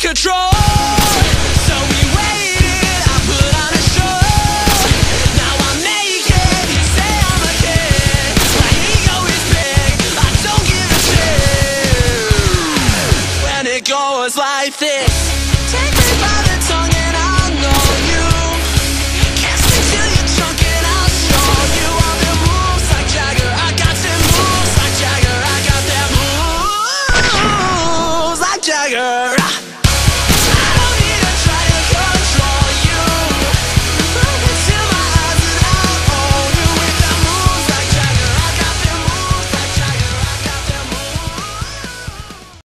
control. So we waited, I put on a show. Now I'm naked, you say I'm a kid. My ego is big, I don't give a shit. When it goes like this, take me by the tongue and I'll know you. Kiss me till you're drunk and I'll show you. All the moves like Jagger, I got them moves like Jagger. I got them moves like Jagger.